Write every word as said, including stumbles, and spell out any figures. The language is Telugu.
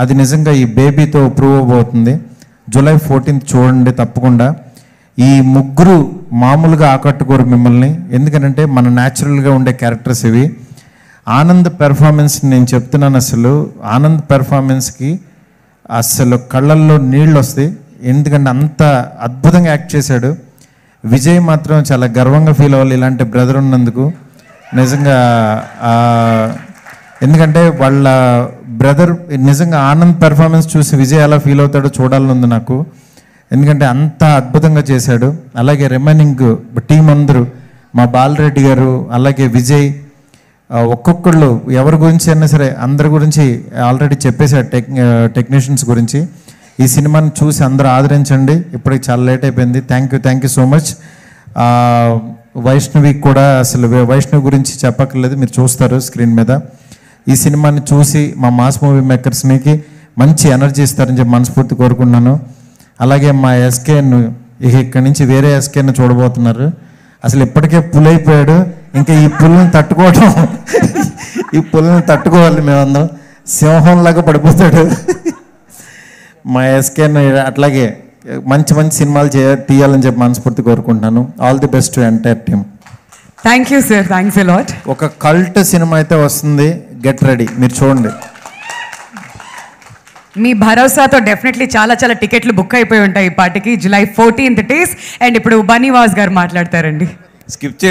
అది నిజంగా ఈ బేబీతో ప్రూవ్ అవుతుంది. జూలై ఫోర్టీన్త్ చూడండి తప్పకుండా. ఈ ముగ్గురు మామూలుగా ఆకట్టుకోరు మిమ్మల్ని, ఎందుకంటే మన న్యాచురల్గా ఉండే క్యారెక్టర్స్ ఇవి. ఆనంద్ పెర్ఫార్మెన్స్ నేను చెప్తున్నాను, అసలు ఆనంద్ పెర్ఫార్మెన్స్కి అసలు కళ్ళల్లో నీళ్ళు వస్తాయి, ఎందుకంటే అంత అద్భుతంగా యాక్ట్ చేశాడు. విజయ్ మాత్రం చాలా గర్వంగా ఫీల్ అవ్వాలి ఇలాంటి బ్రదర్ ఉన్నందుకు నిజంగా, ఎందుకంటే వాళ్ళ బ్రదర్ నిజంగా. ఆనంద్ పెర్ఫార్మెన్స్ చూసి విజయ్ ఎలా ఫీల్ అవుతాడో చూడాలనుంది నాకు, ఎందుకంటే అంత అద్భుతంగా చేశాడు. అలాగే రిమైనింగ్ టీం అందరూ, మా బాలరెడ్డి గారు అలాగే విజయ్, ఒక్కొక్కళ్ళు ఎవరి గురించి అయినా సరే అందరి గురించి ఆల్రెడీ చెప్పేశారు, టెక్ టెక్నీషియన్స్ గురించి. ఈ సినిమాని చూసి అందరూ ఆదరించండి, ఇప్పటికి చాలా లేట్ అయిపోయింది. Thank you thank you so much. Vaishnavi కూడా, అసలు వైష్ణవి గురించి చెప్పక్కర్లేదు, మీరు చూస్తారు స్క్రీన్ మీద. ఈ సినిమాని చూసి మా మాస్ మూవీ మేకర్స్కి మంచి ఎనర్జీ ఇస్తారని చెప్పి మనస్ఫూర్తి కోరుకున్నాను. అలాగే మా ఎస్కేను, ఇక ఇక్కడి నుంచి వేరే ఎస్కేను చూడబోతున్నారు. అసలు ఇప్పటికే పుల్ అయిపోయాడు, ఇంకా ఈ పుల్ని తట్టుకోవడం ఈ పుల్ని తట్టుకోవాలి మేమందరం, సింహంలాగా పడిపోతాడు మా ఎస్కేను. అట్లాగే మంచి మంచి సినిమాలు చే తీయాలని చెప్పి మనస్ఫూర్తి కోరుకుంటున్నాను. All the best to entire team. Thank you sir, thanks a lot. ఒక కల్ట్ సినిమా అయితే వస్తుంది, గెట్ రెడీ, మీరు చూడండి. మీ భరోసాతో డెఫినెట్లీ చాలా చాలా టికెట్లు బుక్ అయిపోయి ఉంటాయి ఈ పాటికి. July fourteenth it is. And ఇప్పుడు బనీవాస్ గారు మాట్లాడతారండి. స్కిప్ చే